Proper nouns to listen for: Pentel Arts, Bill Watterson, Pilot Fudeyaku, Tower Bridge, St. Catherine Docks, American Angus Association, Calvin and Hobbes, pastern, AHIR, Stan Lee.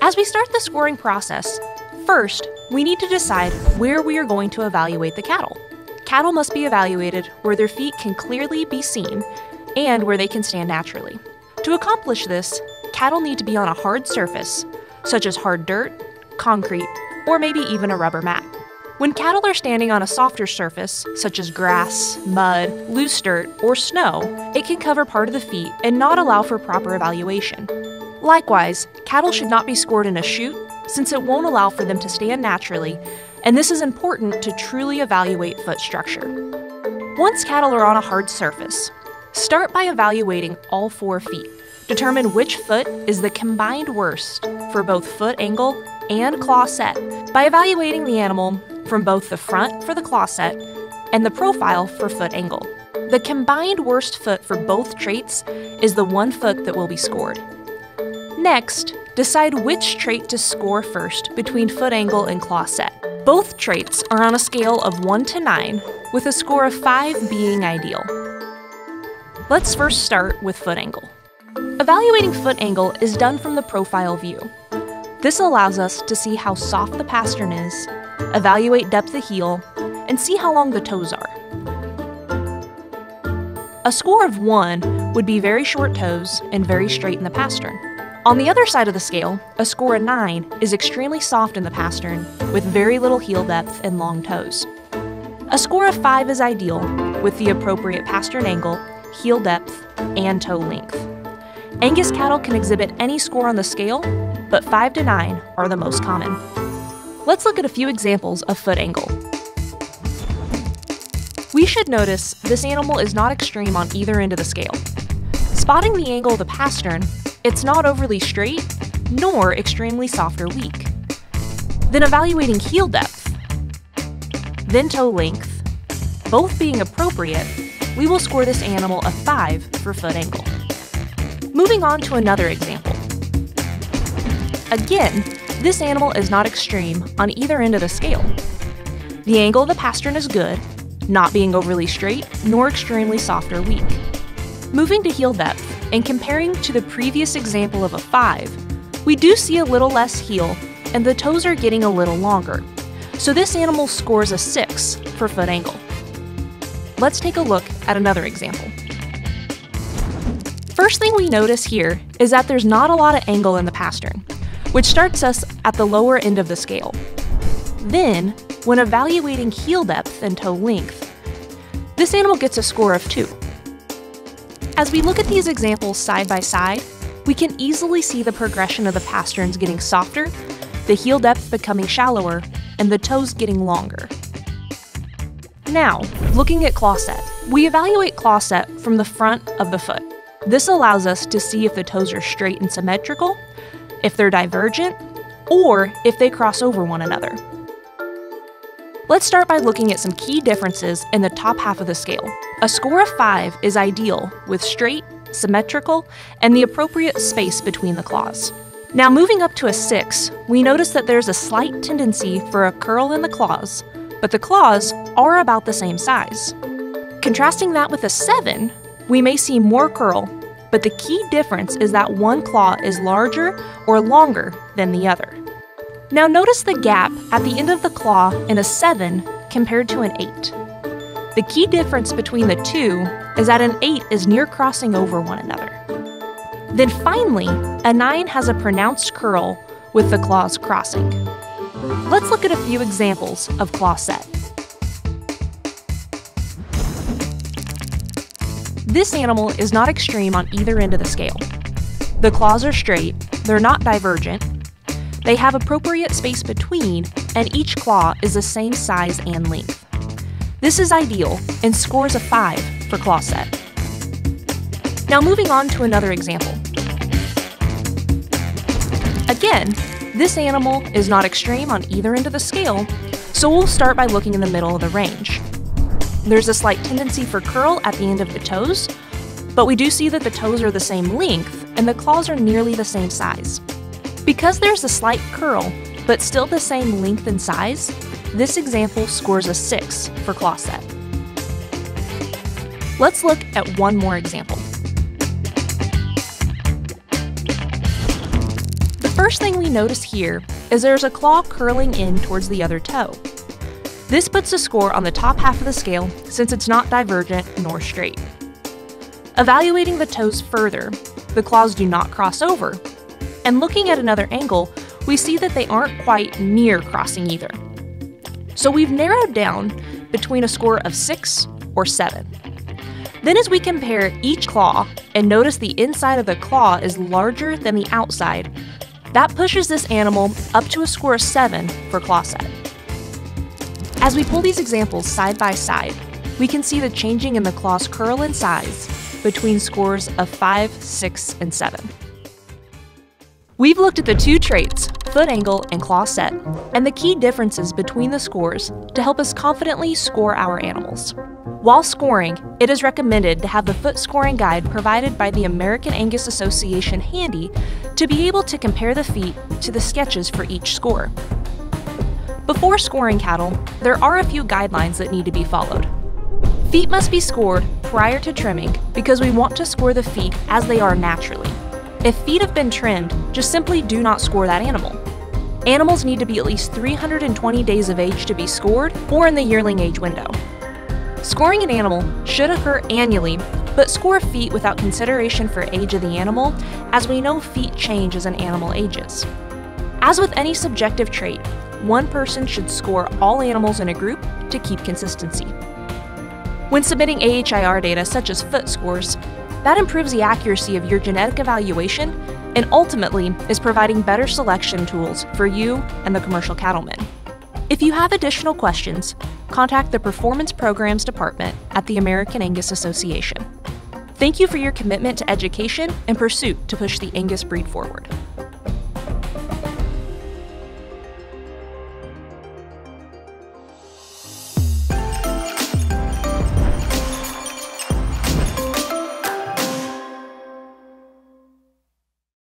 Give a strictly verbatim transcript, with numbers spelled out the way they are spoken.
As we start the scoring process, first, we need to decide where we are going to evaluate the cattle. Cattle must be evaluated where their feet can clearly be seen and where they can stand naturally. To accomplish this, cattle need to be on a hard surface, such as hard dirt, concrete, or maybe even a rubber mat. When cattle are standing on a softer surface, such as grass, mud, loose dirt, or snow, it can cover part of the feet and not allow for proper evaluation. Likewise, cattle should not be scored in a chute, since it won't allow for them to stand naturally, and this is important to truly evaluate foot structure. Once cattle are on a hard surface, start by evaluating all four feet. Determine which foot is the combined worst for both foot angle and claw set by evaluating the animal from both the front for the claw set and the profile for foot angle. The combined worst foot for both traits is the one foot that will be scored. Next, decide which trait to score first between foot angle and claw set. Both traits are on a scale of one to nine, with a score of five being ideal. Let's first start with foot angle. Evaluating foot angle is done from the profile view. This allows us to see how soft the pastern is, evaluate depth of heel, and see how long the toes are. A score of one would be very short toes and very straight in the pastern. On the other side of the scale, a score of nine is extremely soft in the pastern with very little heel depth and long toes. A score of five is ideal with the appropriate pastern angle, heel depth, and toe length. Angus cattle can exhibit any score on the scale, but five to nine are the most common. Let's look at a few examples of foot angle. We should notice this animal is not extreme on either end of the scale. Spotting the angle of the pastern, it's not overly straight, nor extremely soft or weak. Then evaluating heel depth, then toe length, both being appropriate, we will score this animal a five for foot angle. Moving on to another example. Again, this animal is not extreme on either end of the scale. The angle of the pastern is good, not being overly straight, nor extremely soft or weak. Moving to heel depth and comparing to the previous example of a five, we do see a little less heel and the toes are getting a little longer. So this animal scores a six for foot angle. Let's take a look at another example. First thing we notice here is that there's not a lot of angle in the pastern, which starts us at the lower end of the scale. Then, when evaluating heel depth and toe length, this animal gets a score of two. As we look at these examples side by side, we can easily see the progression of the pasterns getting softer, the heel depth becoming shallower, and the toes getting longer. Now, looking at claw set, we evaluate claw set from the front of the foot. This allows us to see if the toes are straight and symmetrical, if they're divergent, or if they cross over one another. Let's start by looking at some key differences in the top half of the scale. A score of five is ideal with straight, symmetrical, and the appropriate space between the claws. Now moving up to a six, we notice that there's a slight tendency for a curl in the claws, but the claws are about the same size. Contrasting that with a seven, we may see more curl, but the key difference is that one claw is larger or longer than the other. Now notice the gap at the end of the claw in a seven compared to an eight. The key difference between the two is that an eight is near crossing over one another. Then finally, a nine has a pronounced curl with the claws crossing. Let's look at a few examples of claw set. This animal is not extreme on either end of the scale. The claws are straight, they're not divergent, they have appropriate space between, and each claw is the same size and length. This is ideal and scores a five for claw set. Now moving on to another example. Again, this animal is not extreme on either end of the scale, so we'll start by looking in the middle of the range. There's a slight tendency for curl at the end of the toes, but we do see that the toes are the same length and the claws are nearly the same size. Because there's a slight curl, but still the same length and size, this example scores a six for claw set. Let's look at one more example. The first thing we notice here is there's a claw curling in towards the other toe. This puts the score on the top half of the scale since it's not divergent nor straight. Evaluating the toes further, the claws do not cross over, and looking at another angle, we see that they aren't quite near crossing either. So we've narrowed down between a score of six or seven. Then as we compare each claw and notice the inside of the claw is larger than the outside, that pushes this animal up to a score of seven for claw set. As we pull these examples side by side, we can see the changing in the claw's curl and size between scores of five, six, and seven. We've looked at the two traits, foot angle and claw set, and the key differences between the scores to help us confidently score our animals. While scoring, it is recommended to have the foot scoring guide provided by the American Angus Association handy to be able to compare the feet to the sketches for each score. Before scoring cattle, there are a few guidelines that need to be followed. Feet must be scored prior to trimming because we want to score the feet as they are naturally. If feet have been trimmed, just simply do not score that animal. Animals need to be at least three hundred twenty days of age to be scored or in the yearling age window. Scoring an animal should occur annually, but score feet without consideration for age of the animal, as we know feet change as an animal ages. As with any subjective trait, one person should score all animals in a group to keep consistency. When submitting A H I R data such as foot scores, that improves the accuracy of your genetic evaluation and ultimately is providing better selection tools for you and the commercial cattlemen. If you have additional questions, contact the Performance Programs Department at the American Angus Association. Thank you for your commitment to education and pursuit to push the Angus breed forward.